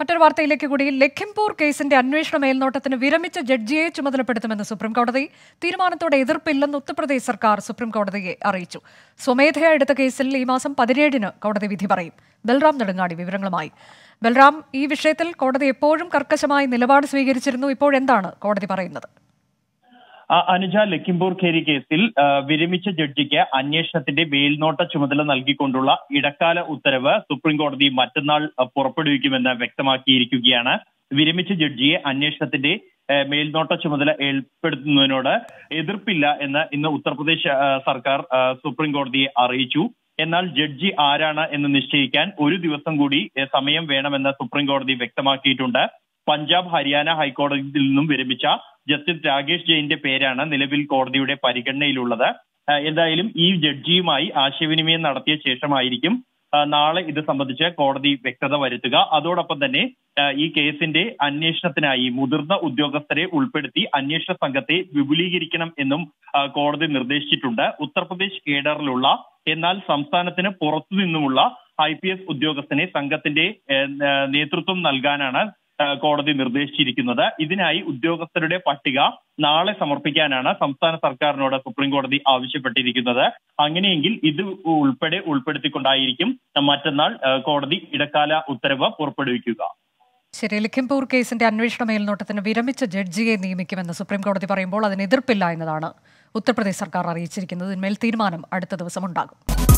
മറ്റൊരു വാർത്തയിലേക്ക് കൂടി ലഖിംപൂർ കേസിന്റെ അന്വേഷണ മേൽനോട്ടത്തിന് വിരമിച്ച ജഡ്ജിയെ ചുമതലപ്പെടുത്തുമെന്ന് സുപ്രീംകോടതി തീരുമാനത്തോടെ എതിർപ്പില്ലെന്ന് ഉത്തർപ്രദേശ് സർക്കാർ സുപ്രീംകോടതിയെ അറിയിച്ചു. സ്വമേധയാ എടുത്ത കേസിൽ ഈ മാസം 17-ന് കോടതി വിധി പറയും. ബൽറാം നെടുങ്ങാടി വിവരങ്ങളുമായി. ബൽറാം, ഈ വിഷയത്തിൽ കോടതി എപ്പോഴും കർക്കശമായി നിലപാട് സ്വീകരിച്ചിരുന്നു. ഇപ്പോഴെന്താണ് കോടതി പറയുന്നത്? അനുജ, ലഖിംപൂർ ഖേരി കേസിൽ വിരമിച്ച ജഡ്ജിക്ക് അന്വേഷണത്തിന്റെ മേൽനോട്ട ചുമതല നൽകിക്കൊണ്ടുള്ള ഇടക്കാല ഉത്തരവ് സുപ്രീംകോടതി മറ്റന്നാൾ പുറപ്പെടുവിക്കുമെന്ന് വ്യക്തമാക്കിയിരിക്കുകയാണ്. വിരമിച്ച ജഡ്ജിയെ അന്വേഷണത്തിന്റെ മേൽനോട്ട ചുമതല ഏർപ്പെടുത്തുന്നതിനോട് എതിർപ്പില്ല എന്ന് ഇന്ന് ഉത്തർപ്രദേശ് സർക്കാർ സുപ്രീംകോടതിയെ അറിയിച്ചു. എന്നാൽ ജഡ്ജി ആരാണ് എന്ന് നിശ്ചയിക്കാൻ ഒരു ദിവസം കൂടി സമയം വേണമെന്ന് സുപ്രീംകോടതി വ്യക്തമാക്കിയിട്ടുണ്ട്. പഞ്ചാബ്, ഹരിയാന ഹൈക്കോടതിയിൽ നിന്നും വിരമിച്ച ജസ്റ്റിസ് രാകേഷ് ജെയിന്റെ പേരാണ് നിലവിൽ കോടതിയുടെ പരിഗണനയിലുള്ളത്. എന്തായാലും ഈ ജഡ്ജിയുമായി ആശയവിനിമയം നടത്തിയ ശേഷമായിരിക്കും നാളെ ഇത് സംബന്ധിച്ച് കോടതി വ്യക്തത വരുത്തുക. അതോടൊപ്പം തന്നെ ഈ കേസിന്റെ അന്വേഷണത്തിനായി മുതിർന്ന ഉദ്യോഗസ്ഥരെ ഉൾപ്പെടുത്തി അന്വേഷണ സംഘത്തെ വിപുലീകരിക്കണം എന്നും കോടതി നിർദ്ദേശിച്ചിട്ടുണ്ട്. ഉത്തർപ്രദേശ് കേഡറിലുള്ള എന്നാൽ സംസ്ഥാനത്തിന് പുറത്തുനിന്നുമുള്ള IPS ഉദ്യോഗസ്ഥനെ സംഘത്തിന്റെ നേതൃത്വം നൽകാനാണ് കോടതി നിർദ്ദേശിച്ചിരിക്കുന്നത്. ഇതിനായി ഉദ്യോഗസ്ഥരുടെ പട്ടിക നാളെ സമർപ്പിക്കാനാണ് സംസ്ഥാന സർക്കാരിനോട് സുപ്രീംകോടതി ആവശ്യപ്പെട്ടിരിക്കുന്നത്. അങ്ങനെയെങ്കിൽ ഇത് ഉൾപ്പെടുത്തിക്കൊണ്ടായിരിക്കും മറ്റന്നാൾ കോടതി ഇടക്കാല ഉത്തരവ് പുറപ്പെടുവിക്കുക. ശരി, ലഖിംപൂർ കേസിന്റെ അന്വേഷണ മേൽനോട്ടത്തിന് വിരമിച്ച ജഡ്ജിയെ നിയമിക്കുമെന്ന് സുപ്രീംകോടതി പറയുമ്പോൾ അതിന് എതിർപ്പില്ല എന്നതാണ് ഉത്തർപ്രദേശ് സർക്കാർ അറിയിച്ചിരിക്കുന്നത്. ഇതിന്മേൽ തീരുമാനം അടുത്ത ദിവസം ഉണ്ടാകും.